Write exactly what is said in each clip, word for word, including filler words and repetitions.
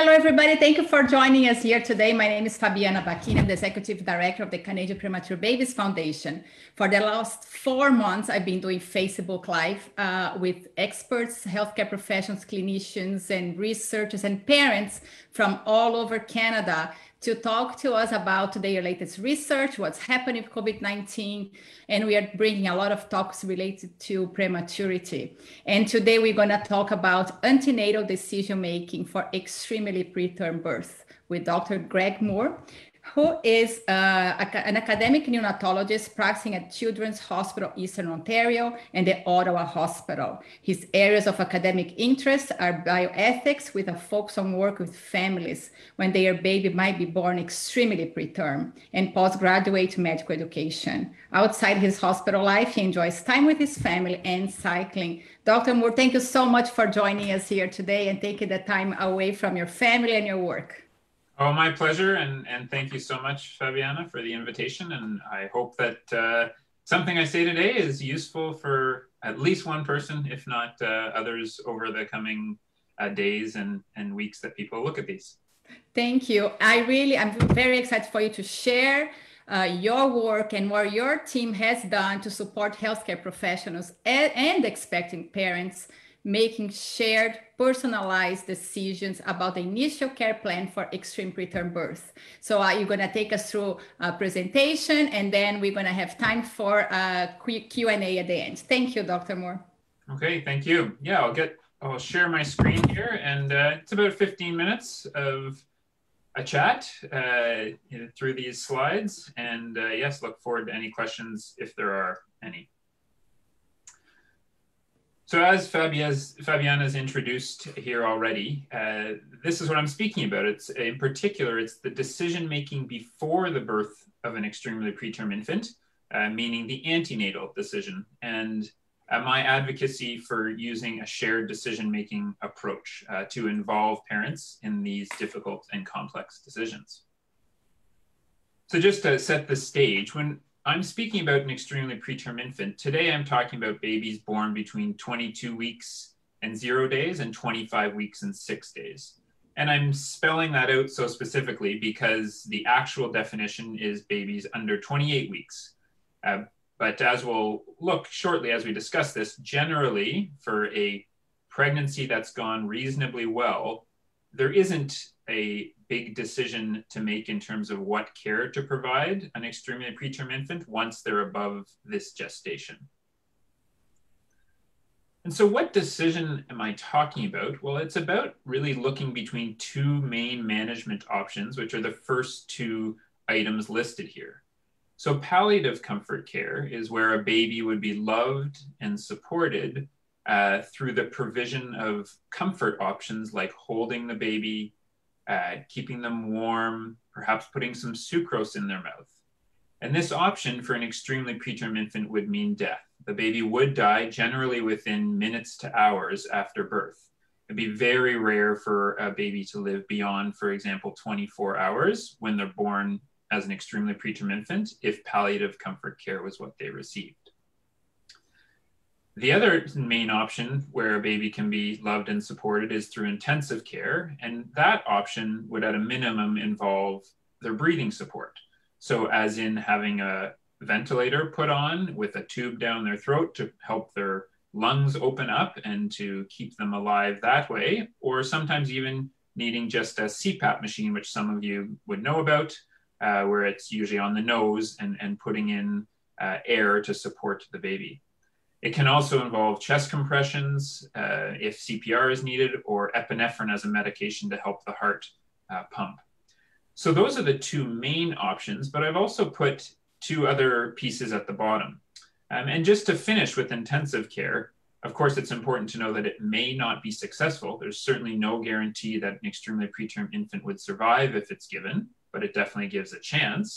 Hello, everybody. Thank you for joining us here today. My name is Fabiana Bakina. I'm the Executive Director of the Canadian Premature Babies Foundation. For the last four months, I've been doing Facebook Live uh, with experts, healthcare professionals, clinicians, and researchers and parents from all over Canada to talk to us about their latest research, what's happening with COVID nineteen, and we are bringing a lot of talks related to prematurity. And today we're going to talk about antenatal decision-making for extreme preterm birth with Doctor Greg Moore, who is uh, an academic neonatologist practicing at Children's Hospital Eastern Ontario and the Ottawa Hospital. His areas of academic interest are bioethics with a focus on work with families when their baby might be born extremely preterm, and postgraduate medical education. Outside his hospital life, he enjoys time with his family and cycling. Doctor Moore, thank you so much for joining us here today and taking the time away from your family and your work. Oh, my pleasure, and, and thank you so much, Fabiana, for the invitation, and I hope that uh, something I say today is useful for at least one person, if not uh, others, over the coming uh, days and, and weeks that people look at these. Thank you. I really, I'm very excited for you to share Uh, your work and what your team has done to support healthcare professionals and, and expecting parents making shared, personalized decisions about the initial care plan for extreme preterm birth. So uh, you're going to take us through a presentation, and then we're going to have time for a quick Q and A at the end. Thank you, Doctor Moore. Okay, thank you. Yeah, I'll get, I'll share my screen here, and uh, it's about fifteen minutes of a chat uh, through these slides, and uh, yes, look forward to any questions if there are any. So as Fabia's, Fabiana's introduced here already, uh, this is what I'm speaking about. It's in particular, it's the decision-making before the birth of an extremely preterm infant, uh, meaning the antenatal decision, and uh, my advocacy for using a shared decision-making approach uh, to involve parents in these difficult and complex decisions. So just to set the stage, when I'm speaking about an extremely preterm infant, today I'm talking about babies born between twenty-two weeks and zero days and twenty-five weeks and six days. And I'm spelling that out so specifically because the actual definition is babies under twenty-eight weeks. Uh, But as we'll look shortly as we discuss this, generally for a pregnancy that's gone reasonably well, there isn't a big decision to make in terms of what care to provide an extremely preterm infant once they're above this gestation. And so what decision am I talking about? Well, it's about really looking between two main management options, which are the first two items listed here. So palliative comfort care is where a baby would be loved and supported uh, through the provision of comfort options like holding the baby, uh, keeping them warm, perhaps putting some sucrose in their mouth. And this option for an extremely preterm infant would mean death. The baby would die generally within minutes to hours after birth. It'd be very rare for a baby to live beyond, for example, twenty-four hours when they're born as an extremely preterm infant, if palliative comfort care was what they received. The other main option where a baby can be loved and supported is through intensive care, and that option would at a minimum involve their breathing support. So as in having a ventilator put on with a tube down their throat to help their lungs open up and to keep them alive that way, or sometimes even needing just a C PAP machine, which some of you would know about, Uh, where it's usually on the nose and, and putting in uh, air to support the baby. It can also involve chest compressions uh, if C P R is needed, or epinephrine as a medication to help the heart uh, pump. So those are the two main options, but I've also put two other pieces at the bottom. Um, and just to finish with intensive care, of course, it's important to know that it may not be successful. There's certainly no guarantee that an extremely preterm infant would survive if it's given, but it definitely gives a chance.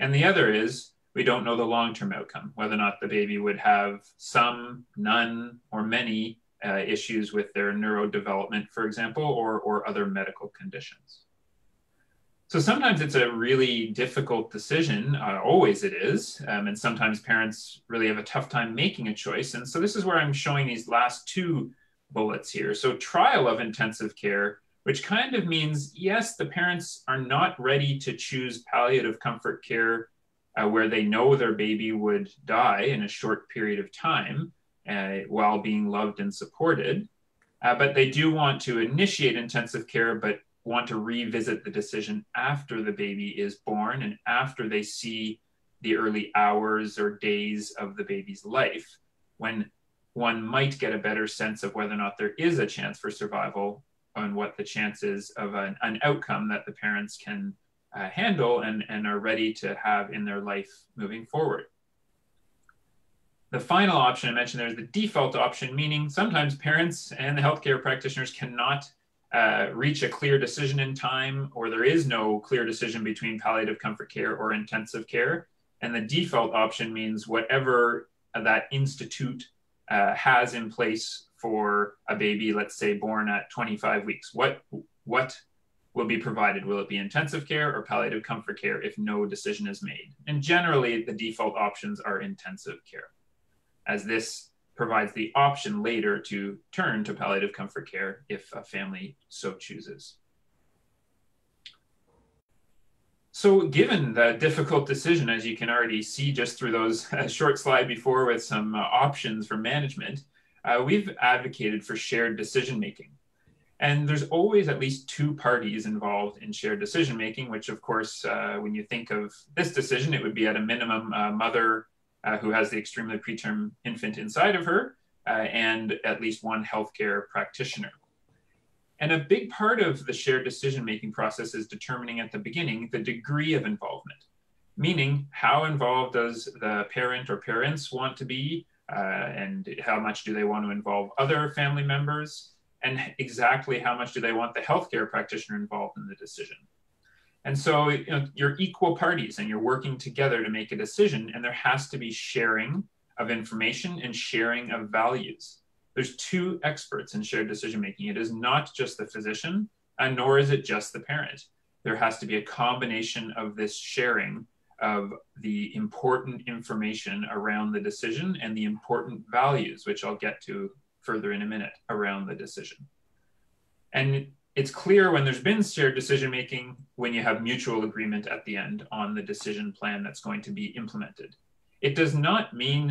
And the other is, we don't know the long-term outcome, whether or not the baby would have some, none, or many uh, issues with their neurodevelopment, for example, or, or other medical conditions. So sometimes it's a really difficult decision, uh, always it is, um, and sometimes parents really have a tough time making a choice. And so this is where I'm showing these last two bullets here. So trial of intensive care which kind of means, yes, the parents are not ready to choose palliative comfort care uh, where they know their baby would die in a short period of time uh, while being loved and supported, uh, but they do want to initiate intensive care, but want to revisit the decision after the baby is born and after they see the early hours or days of the baby's life, when one might get a better sense of whether or not there is a chance for survival and what the chances of an, an outcome that the parents can uh, handle and, and are ready to have in their life moving forward. The final option I mentioned there is the default option, meaning sometimes parents and the healthcare practitioners cannot Uh, reach a clear decision in time, or there is no clear decision between palliative comfort care or intensive care. And the default option means whatever that institute uh, has in place for a baby, let's say born at twenty-five weeks, what, what will be provided? Will it be intensive care or palliative comfort care if no decision is made? And generally the default options are intensive care, as this provides the option later to turn to palliative comfort care if a family so chooses. So given the difficult decision, as you can already see just through those uh, short slide before with some uh, options for management, uh, we've advocated for shared decision-making. And there's always at least two parties involved in shared decision-making, which of course, uh, when you think of this decision, it would be at a minimum uh, mother Uh, who has the extremely preterm infant inside of her, uh, and at least one healthcare practitioner. And a big part of the shared decision-making process is determining at the beginning the degree of involvement, meaning how involved does the parent or parents want to be, uh, and how much do they want to involve other family members, and exactly how much do they want the healthcare practitioner involved in the decision. And so you know, you're equal parties and you're working together to make a decision, and there has to be sharing of information and sharing of values. There's two experts in shared decision-making. It is not just the physician, and nor is it just the parent. There has to be a combination of this sharing of the important information around the decision and the important values, which I'll get to further in a minute, around the decision. And it's clear when there's been shared decision-making when you have mutual agreement at the end on the decision plan that's going to be implemented. It does not mean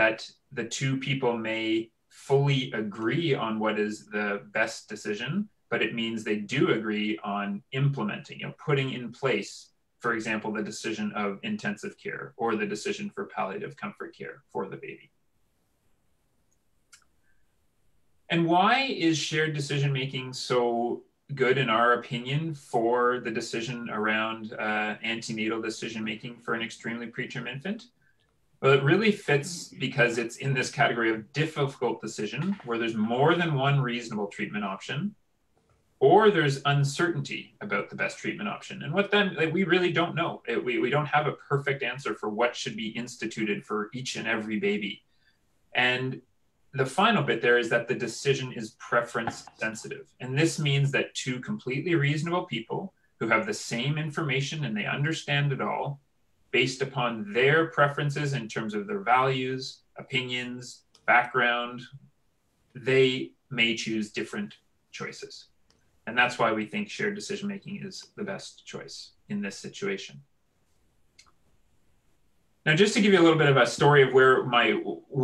that the two people may fully agree on what is the best decision, but it means they do agree on implementing, you know, putting in place, for example, the decision of intensive care or the decision for palliative comfort care for the baby. And why is shared decision-making so good, in our opinion, for the decision around uh, antenatal decision-making for an extremely preterm infant? Well, it really fits because it's in this category of difficult decision where there's more than one reasonable treatment option, or there's uncertainty about the best treatment option. And what then, like, we really don't know. It, we, we don't have a perfect answer for what should be instituted for each and every baby. And the final bit there is that the decision is preference sensitive. And this means that two completely reasonable people who have the same information and they understand it all, based upon their preferences in terms of their values, opinions, background, they may choose different choices. And that's why we think shared decision-making is the best choice in this situation. Now, just to give you a little bit of a story of where my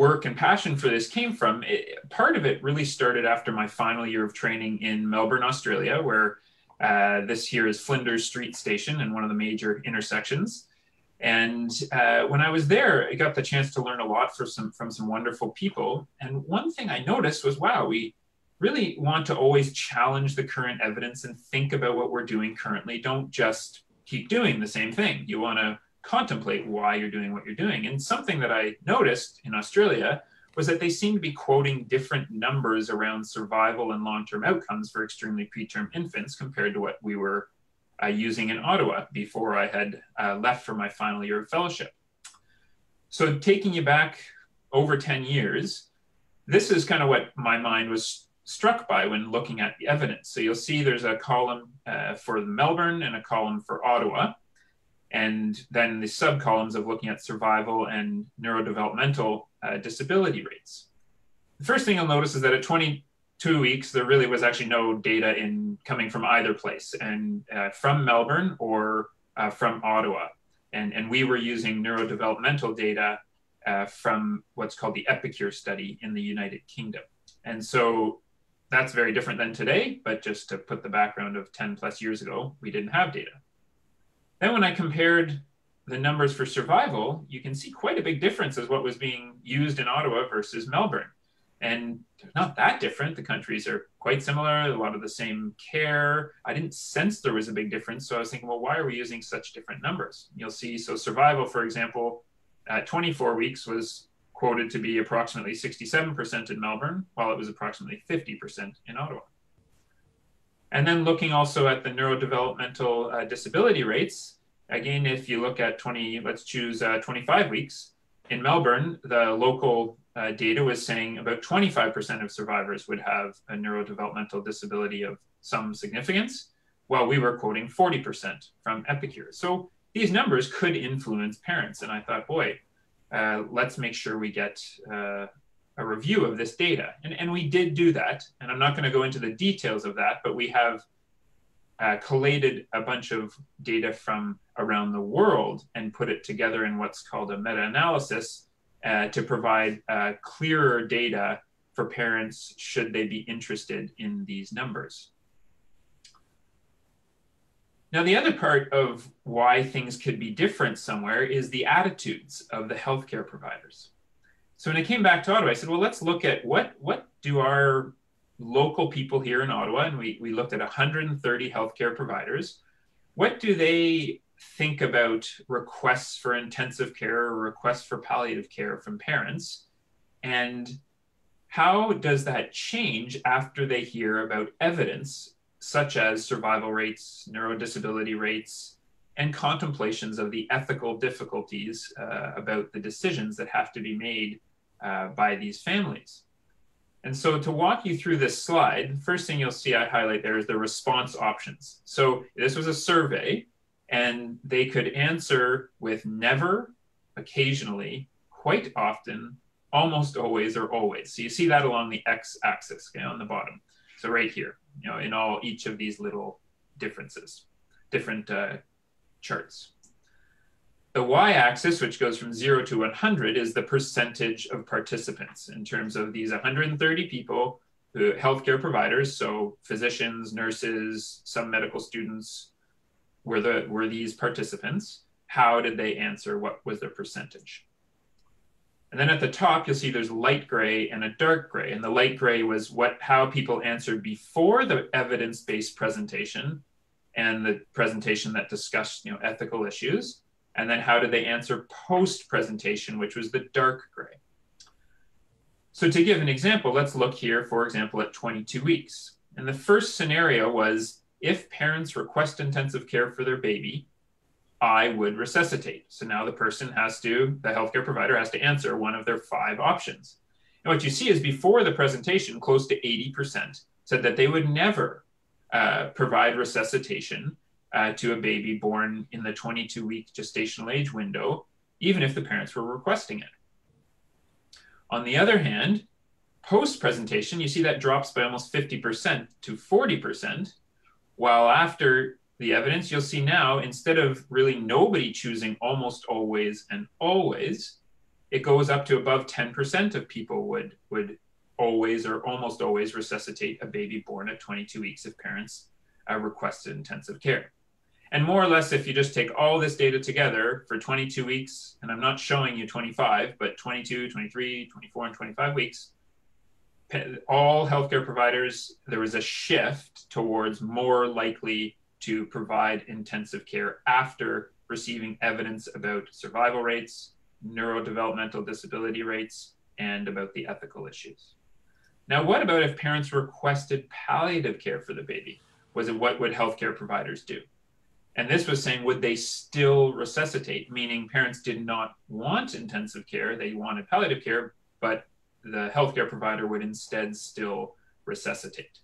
work and passion for this came from, it, part of it really started after my final year of training in Melbourne, Australia, where uh, this here is Flinders Street Station and one of the major intersections. And uh, when I was there, I got the chance to learn a lot from some, from some wonderful people. And one thing I noticed was, wow, we really want to always challenge the current evidence and think about what we're doing currently. Don't just keep doing the same thing. You want to contemplate why you're doing what you're doing. And something that I noticed in Australia was that they seemed to be quoting different numbers around survival and long-term outcomes for extremely preterm infants compared to what we were uh, using in Ottawa before I had uh, left for my final year of fellowship. So taking you back over ten years, this is kind of what my mind was struck by when looking at the evidence. So you'll see there's a column uh, for Melbourne and a column for Ottawa, and then the sub-columns of looking at survival and neurodevelopmental uh, disability rates. The first thing you'll notice is that at 20, two weeks, there really was actually no data in coming from either place, and uh, from Melbourne or uh, from Ottawa. And, and we were using neurodevelopmental data uh, from what's called the Epicure study in the United Kingdom. And so that's very different than today, but just to put the background of ten plus years ago, we didn't have data. Then when I compared the numbers for survival, you can see quite a big difference as what was being used in Ottawa versus Melbourne. And they're not that different. The countries are quite similar, a lot of the same care. I didn't sense there was a big difference. So I was thinking, well, why are we using such different numbers? You'll see, so survival, for example, at twenty-four weeks was quoted to be approximately sixty-seven percent in Melbourne, while it was approximately fifty percent in Ottawa. And then looking also at the neurodevelopmental uh, disability rates, again, if you look at twenty, let's choose uh, twenty-five weeks, in Melbourne, the local uh, data was saying about twenty-five percent of survivors would have a neurodevelopmental disability of some significance, while we were quoting forty percent from Epicure. So these numbers could influence parents. And I thought, boy, uh, let's make sure we get uh, a review of this data. And, and we did do that. And I'm not going to go into the details of that, but we have Uh, collated a bunch of data from around the world and put it together in what's called a meta-analysis uh, to provide uh, clearer data for parents should they be interested in these numbers. Now, the other part of why things could be different somewhere is the attitudes of the healthcare providers. So when I came back to Ottawa, I said, well, let's look at what, what do our local people here in Ottawa, and we, we looked at one hundred thirty healthcare providers. What do they think about requests for intensive care or requests for palliative care from parents? And how does that change after they hear about evidence such as survival rates, neurodisability rates, and contemplations of the ethical difficulties uh, about the decisions that have to be made uh, by these families? And so to walk you through this slide, the first thing you'll see I highlight there is the response options. So this was a survey, and they could answer with never, occasionally, quite often, almost always, or always. So you see that along the x-axis, okay, on the bottom. So right here, you know, in all each of these little differences, different uh, charts. The y-axis, which goes from zero to one hundred, is the percentage of participants in terms of these one hundred thirty people, who, healthcare providers, so physicians, nurses, some medical students, were, the, were these participants. How did they answer? What was their percentage? And then at the top, you'll see there's light gray and a dark gray. And the light gray was what, how people answered before the evidence-based presentation and the presentation that discussed, you know, ethical issues. And then how did they answer post-presentation, which was the dark gray. So to give an example, let's look here, for example, at twenty-two weeks. And the first scenario was, if parents request intensive care for their baby, I would resuscitate. So now the person has to, the healthcare provider has to answer one of their five options. And what you see is before the presentation, close to eighty percent said that they would never uh, provide resuscitation Uh, to a baby born in the twenty-two week gestational age window, even if the parents were requesting it. On the other hand, post-presentation, you see that drops by almost fifty percent to forty percent, while after the evidence, you'll see now, instead of really nobody choosing almost always and always, it goes up to above ten percent of people would, would always or almost always resuscitate a baby born at twenty-two weeks if parents uh, requested intensive care. And more or less, if you just take all this data together for twenty-two weeks, and I'm not showing you twenty-five, but twenty-two, twenty-three, twenty-four, and twenty-five weeks, all healthcare providers, there was a shift towards more likely to provide intensive care after receiving evidence about survival rates, neurodevelopmental disability rates, and about the ethical issues. Now, what about if parents requested palliative care for the baby? Was it what would healthcare providers do? And this was saying, would they still resuscitate? Meaning parents did not want intensive care, they wanted palliative care, but the healthcare provider would instead still resuscitate.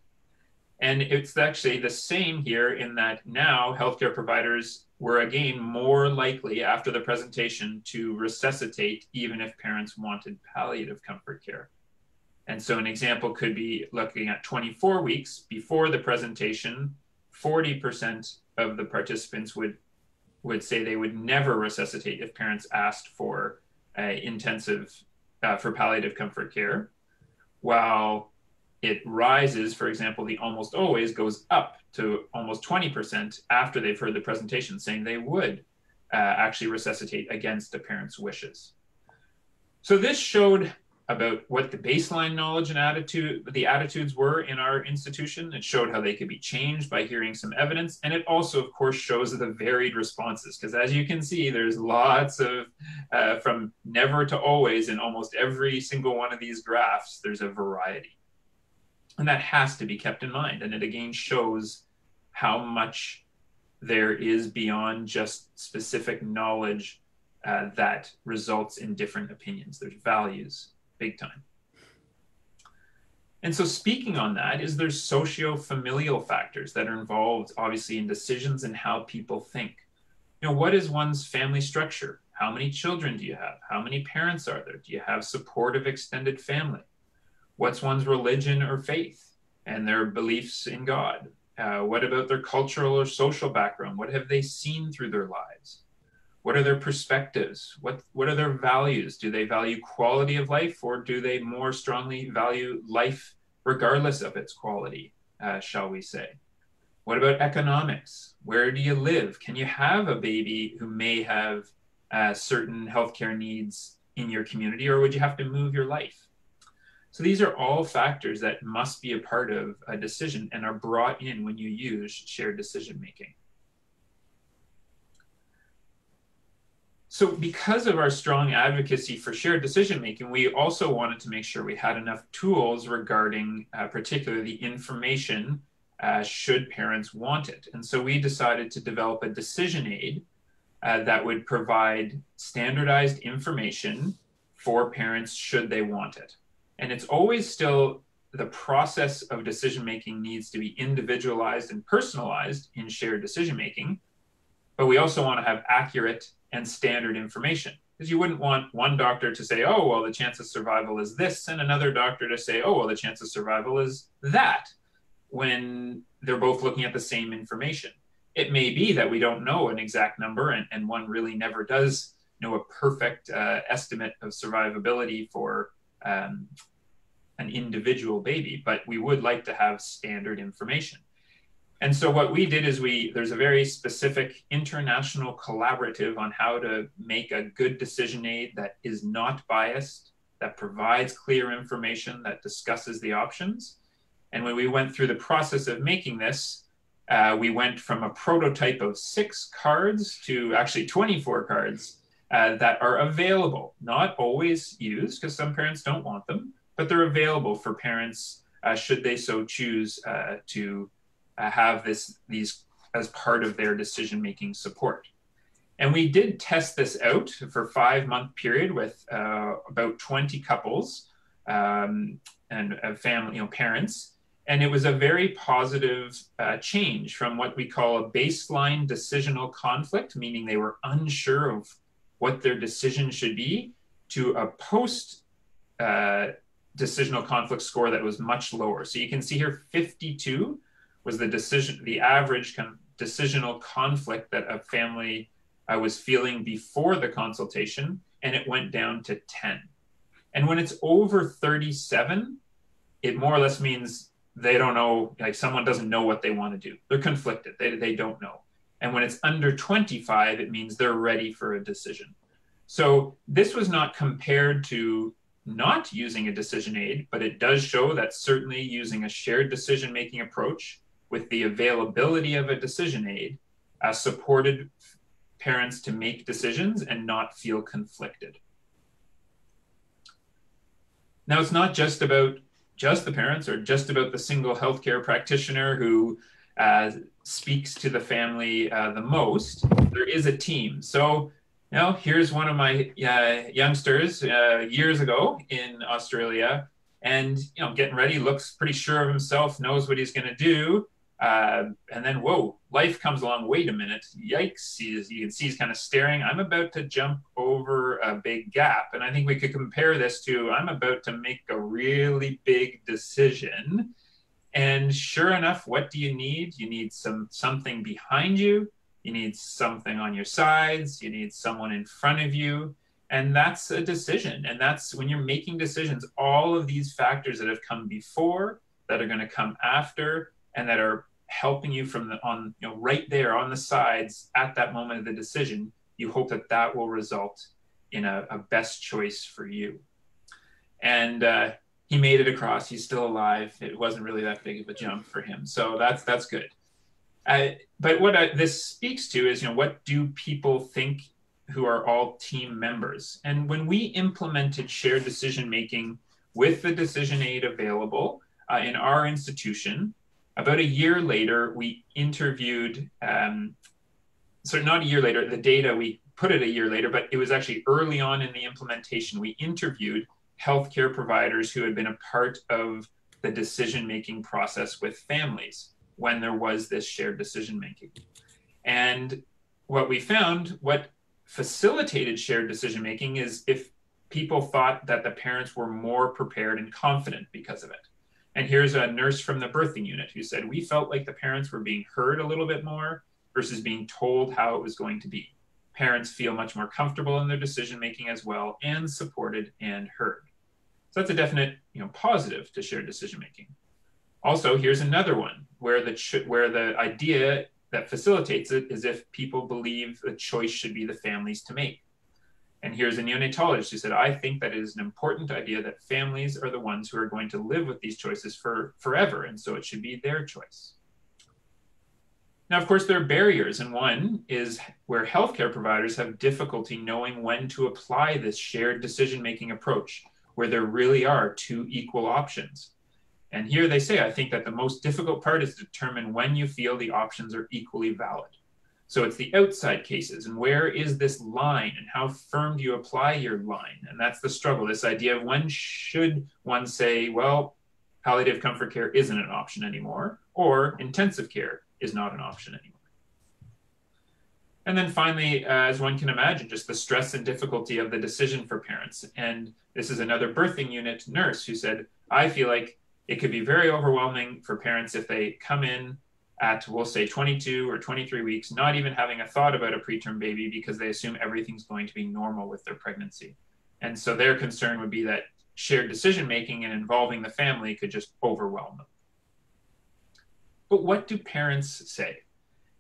And it's actually the same here in that now healthcare providers were again more likely after the presentation to resuscitate even if parents wanted palliative comfort care. And so an example could be looking at twenty-four weeks before the presentation, forty percent of the participants would would say they would never resuscitate if parents asked for uh, intensive, uh, for palliative comfort care, while it rises, for example, the almost always goes up to almost twenty percent after they've heard the presentation saying they would uh, actually resuscitate against the parent's wishes. So this showed about what the baseline knowledge and attitude, the attitudes were in our institution. It showed how they could be changed by hearing some evidence. And it also, of course, shows the varied responses, because as you can see, there's lots of, uh, from never to always in almost every single one of these graphs, there's a variety. And that has to be kept in mind. And it again shows how much there is beyond just specific knowledge uh, that results in different opinions. There's values. Big time. And so speaking on that is there's socio-familial factors that are involved obviously in decisions and how people think. You know, what is one's family structure? How many children do you have? How many parents are there? Do you have supportive extended family? What's one's religion or faith and their beliefs in God? Uh, what about their cultural or social background? What have they seen through their lives? What are their perspectives? What, what are their values? Do they value quality of life, or do they more strongly value life regardless of its quality, uh, shall we say? What about economics? Where do you live? Can you have a baby who may have uh, certain healthcare needs in your community, or would you have to move your life? So these are all factors that must be a part of a decision and are brought in when you use shared decision-making. So because of our strong advocacy for shared decision-making, we also wanted to make sure we had enough tools regarding uh, particularly the information uh, should parents want it. And so we decided to develop a decision aid uh, that would provide standardized information for parents should they want it. And it's always still the process of decision-making needs to be individualized and personalized in shared decision-making, but we also want to have accurate and standard information, because you wouldn't want one doctor to say, oh, well, the chance of survival is this, and another doctor to say, oh, well, the chance of survival is that, when they're both looking at the same information. It may be that we don't know an exact number, and, and one really never does know a perfect uh, estimate of survivability for um, an individual baby, but we would like to have standard information. And so what we did is we, there's a very specific international collaborative on how to make a good decision aid that is not biased, that provides clear information, that discusses the options. And when we went through the process of making this, uh, we went from a prototype of six cards to actually twenty-four cards uh, that are available, not always used because some parents don't want them, but they're available for parents uh, should they so choose uh, to have this these as part of their decision-making support. And we did test this out for a five-month period with uh, about twenty couples um, and uh, family, you know, parents. And it was a very positive uh, change from what we call a baseline decisional conflict, meaning they were unsure of what their decision should be, to a post uh, decisional conflict score that was much lower. So you can see here fifty-two was the decision, the average con decisional conflict that a family uh, was feeling before the consultation, and it went down to ten. And when it's over thirty-seven, it more or less means they don't know, like someone doesn't know what they want to do. They're conflicted, they, they don't know. And when it's under twenty-five, it means they're ready for a decision. So this was not compared to not using a decision aid, but it does show that certainly using a shared decision-making approach with the availability of a decision aid uh, supported parents to make decisions and not feel conflicted. Now, it's not just about just the parents or just about the single healthcare practitioner who uh, speaks to the family uh, the most. There is a team. So now, here's one of my uh, youngsters uh, years ago in Australia, and you know, getting ready, looks pretty sure of himself, knows what he's going to do. Uh, and then, whoa, life comes along. Wait a minute. Yikes. He's, you can see he's kind of staring. I'm about to jump over a big gap. And I think we could compare this to, I'm about to make a really big decision. And sure enough, what do you need? You need some something behind you. You need something on your sides. You need someone in front of you. And that's a decision. And that's when you're making decisions, all of these factors that have come before, that are going to come after, and that are helping you from the on you know right there on the sides at that moment of the decision, you hope that that will result in a, a best choice for you. And uh, he made it across. He's still alive. It wasn't really that big of a jump for him, so that's that's good. Uh, but what I, this speaks to is you know what do people think who are all team members? And when we implemented shared decision making with the decision aid available uh, in our institution. About a year later, we interviewed, um, so not a year later, the data, we put it a year later, but it was actually early on in the implementation, we interviewed healthcare providers who had been a part of the decision-making process with families when there was this shared decision-making. And what we found, what facilitated shared decision-making is if people thought that the parents were more prepared and confident because of it. And here's a nurse from the birthing unit who said, we felt like the parents were being heard a little bit more versus being told how it was going to be. Parents feel much more comfortable in their decision-making as well and supported and heard. So that's a definite, you know, positive to shared decision-making. Also, here's another one where the, where the idea that facilitates it is if people believe the choice should be the families to make. And here's a neonatologist who said, I think that it is an important idea that families are the ones who are going to live with these choices for forever. And so it should be their choice. Now, of course, there are barriers. And one is where healthcare providers have difficulty knowing when to apply this shared decision-making approach, where there really are two equal options. And here they say, I think that the most difficult part is to determine when you feel the options are equally valid. So it's the outside cases, and where is this line, and how firm do you apply your line? And that's the struggle, this idea of when should one say, well, palliative comfort care isn't an option anymore, or intensive care is not an option anymore. And then finally, uh, as one can imagine, just the stress and difficulty of the decision for parents. And this is another birthing unit nurse who said, I feel like it could be very overwhelming for parents if they come in at, we'll say, twenty-two or twenty-three weeks, not even having a thought about a preterm baby because they assume everything's going to be normal with their pregnancy. And so their concern would be that shared decision-making and involving the family could just overwhelm them. But what do parents say?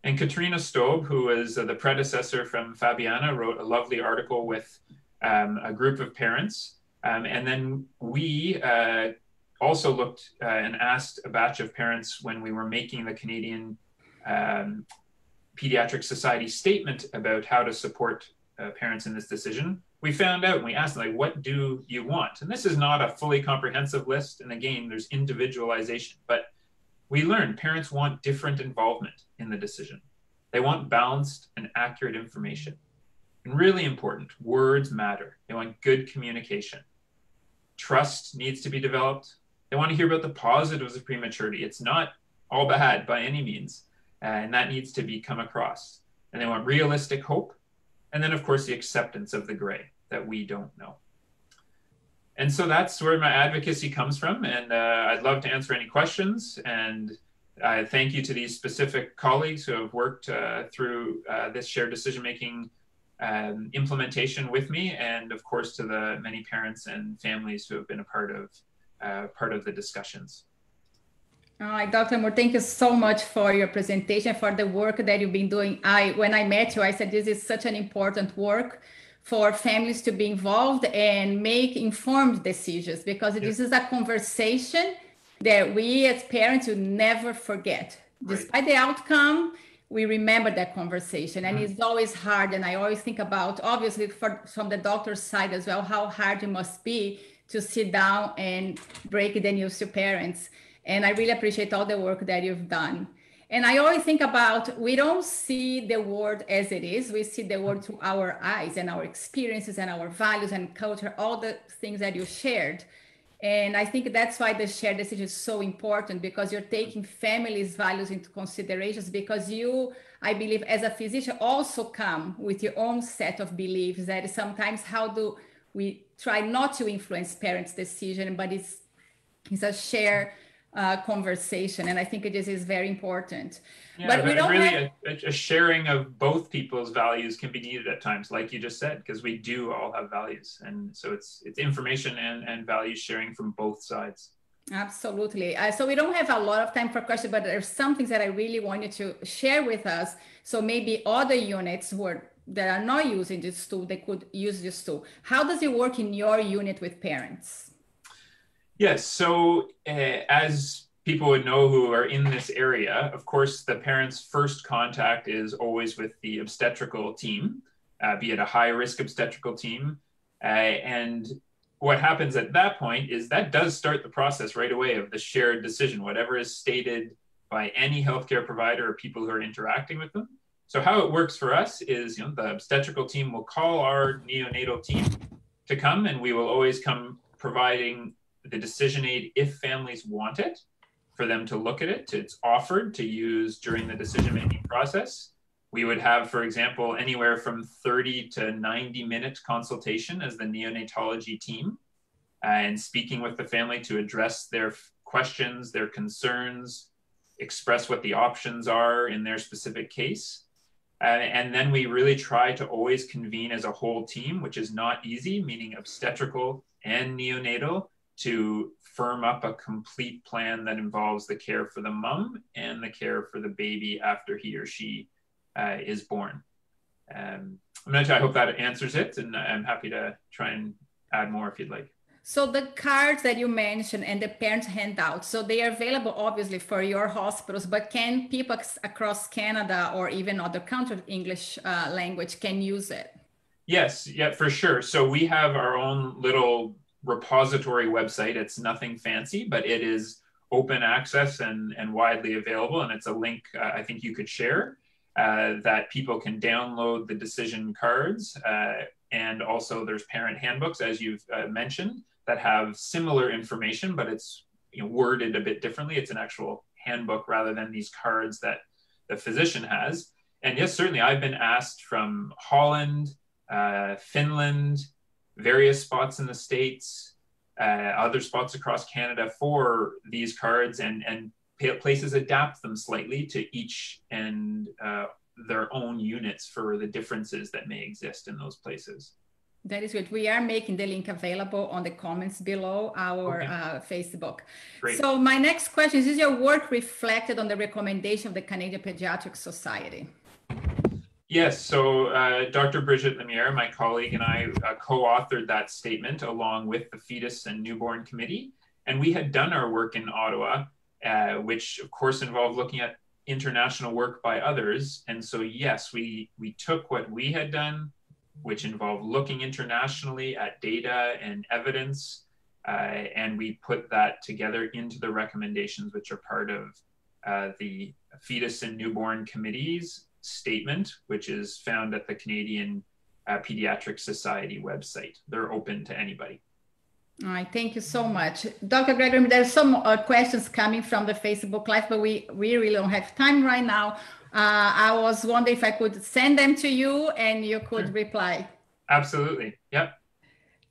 And Katrina Stob, who is uh, the predecessor from Fabiana, wrote a lovely article with um, a group of parents. Um, and then we, uh, also looked uh, and asked a batch of parents when we were making the Canadian um, Pediatric Society statement about how to support uh, parents in this decision. We found out, and we asked them, like, what do you want? And this is not a fully comprehensive list. And again, there's individualization, but we learned parents want different involvement in the decision. They want balanced and accurate information. And really important, words matter. They want good communication. Trust needs to be developed. They want to hear about the positives of prematurity. It's not all bad by any means, uh, and that needs to be come across. And they want realistic hope. And then, of course, the acceptance of the gray that we don't know. And so that's where my advocacy comes from. And uh, I'd love to answer any questions. And I thank you to these specific colleagues who have worked uh, through uh, this shared decision-making um, implementation with me. And of course, to the many parents and families who have been a part of Uh, part of the discussions. All right, Doctor Moore, thank you so much for your presentation, for the work that you've been doing. I, when I met you, I said, this is such an important work for families to be involved and make informed decisions, because yeah. This is a conversation that we as parents will never forget. Right. Despite the outcome, we remember that conversation, and mm-hmm. It's always hard. And I always think about, obviously for, from the doctor's side as well, how hard it must be to sit down and break the news to parents. And I really appreciate all the work that you've done. And I always think about, we don't see the world as it is. We see the world through our eyes and our experiences and our values and culture, all the things that you shared. And I think that's why the shared decision is so important, because you're taking families' values into considerations, because you, I believe, as a physician, also come with your own set of beliefs that sometimes how do we try not to influence parents' decision, but it's, it's a shared uh, conversation. And I think it just is very important. Yeah, but we don't really have... a, a sharing of both people's values can be needed at times, like you just said, because we do all have values. And so it's, it's information and, and value sharing from both sides. Absolutely. Uh, so we don't have a lot of time for questions, but there's some things that I really wanted to share with us. So maybe other units who are, that are not using this tool, they could use this tool. How does it work in your unit with parents? Yes. So uh, as people would know who are in this area, of course, the parents' first contact is always with the obstetrical team, uh, be it a high-risk obstetrical team. Uh, and what happens at that point is that does start the process right away of the shared decision, whatever is stated by any healthcare provider or people who are interacting with them. So how it works for us is, you know, the obstetrical team will call our neonatal team to come, and we will always come providing the decision aid if families want it, for them to look at it. It's offered to use during the decision-making process. We would have, for example, anywhere from thirty to ninety minute consultation as the neonatology team, uh, and speaking with the family to address their questions, their concerns, express what the options are in their specific case. Uh, and then we really try to always convene as a whole team, which is not easy, meaning obstetrical and neonatal, to firm up a complete plan that involves the care for the mom and the care for the baby after he or she Uh, is born. Um, I'm not sure, I hope that answers it, and I'm happy to try and add more if you'd like. So the cards that you mentioned and the parent handouts, so they are available obviously for your hospitals, but can people across Canada or even other countries, English uh, language, can use it? Yes, yeah, for sure. So we have our own little repository website. It's nothing fancy, but it is open access and, and widely available, and it's a link uh, I think you could share. Uh, that people can download the decision cards, uh, and also there's parent handbooks, as you've uh, mentioned, that have similar information, but it's, you know, worded a bit differently. It's an actual handbook rather than these cards that the physician has. And yes, certainly I've been asked from Holland, uh, Finland, various spots in the States, uh, other spots across Canada for these cards, and and places adapt them slightly to each and uh, their own units for the differences that may exist in those places. That is good. We are making the link available on the comments below our okay. uh, Facebook. Great. So my next question is, is your work reflected on the recommendation of the Canadian Pediatric Society? Yes. So uh, Doctor Bridget Lemire, my colleague, and I uh, co-authored that statement along with the Fetus and Newborn Committee. And we had done our work in Ottawa, Uh, which of course involved looking at international work by others. And so yes, we, we took what we had done, which involved looking internationally at data and evidence, uh, and we put that together into the recommendations, which are part of uh, the Fetus and Newborn Committee's statement, which is found at the Canadian uh, Pediatric Society website. They're open to anybody. All right, thank you so much. Doctor Gregory, there's some uh, questions coming from the Facebook Live, but we, we really don't have time right now. Uh, I was wondering if I could send them to you and you could sure. reply. Absolutely, yep.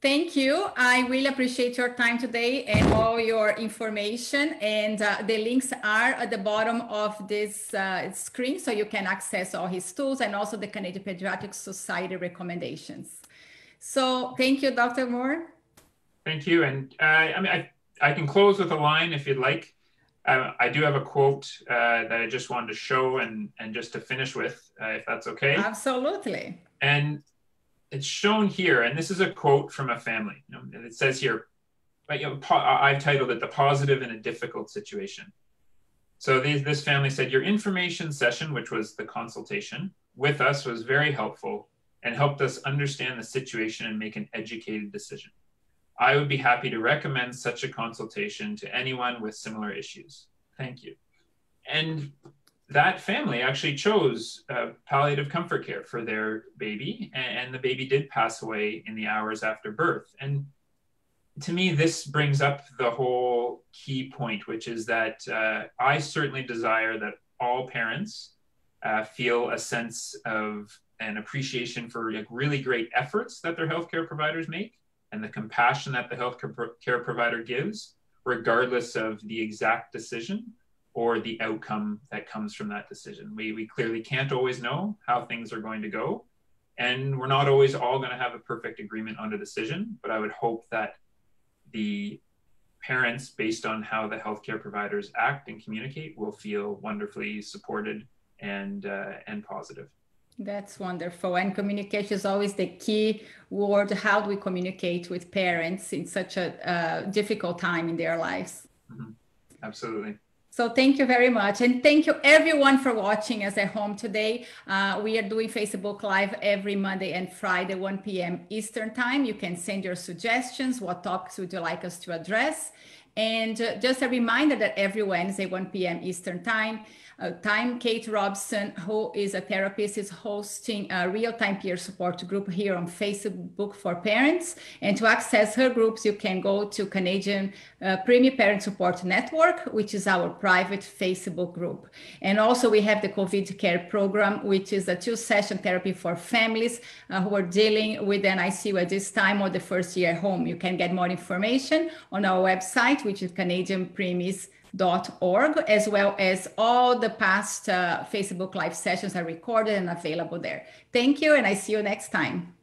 Thank you. I really appreciate your time today and all your information. And uh, the links are at the bottom of this uh, screen, so you can access all his tools and also the Canadian Pediatric Society recommendations. So thank you, Doctor Moore. Thank you. And uh, I mean, I, I can close with a line if you'd like. Uh, I do have a quote uh, that I just wanted to show and, and just to finish with, uh, if that's okay. Absolutely. And it's shown here, and this is a quote from a family. You know, it says here, but, you know, I've titled it, "The Positive in a Difficult Situation." So these, this family said, "Your information session," which was the consultation, "with us was very helpful and helped us understand the situation and make an educated decision. I would be happy to recommend such a consultation to anyone with similar issues. Thank you." And that family actually chose uh, palliative comfort care for their baby, and, and the baby did pass away in the hours after birth. And to me, this brings up the whole key point, which is that uh, I certainly desire that all parents uh, feel a sense of an appreciation for like, really great efforts that their healthcare providers make and the compassion that the healthcare provider gives, regardless of the exact decision or the outcome that comes from that decision. We, we clearly can't always know how things are going to go, and we're not always all going to have a perfect agreement on a decision, but I would hope that the parents, based on how the healthcare providers act and communicate, will feel wonderfully supported and uh, and positive. That's wonderful. And communication is always the key word. How do we communicate with parents in such a uh, difficult time in their lives? Mm-hmm. Absolutely. So thank you very much. And thank you everyone for watching us at home today. Uh, we are doing Facebook Live every Monday and Friday, one p m Eastern time. You can send your suggestions. What topics would you like us to address? And uh, just a reminder that every Wednesday, one p m Eastern time, uh, time Kate Robson, who is a therapist, is hosting a real-time peer support group here on Facebook for parents. And to access her groups, you can go to Canadian uh, Premier Parent Support Network, which is our private Facebook group. And also we have the COVID Care Program, which is a two-session therapy for families uh, who are dealing with an I C U at this time or the first year at home. You can get more information on our website, which is canadian preemies dot org, as well as all the past uh, Facebook Live sessions are recorded and available there. Thank you, and I see you next time.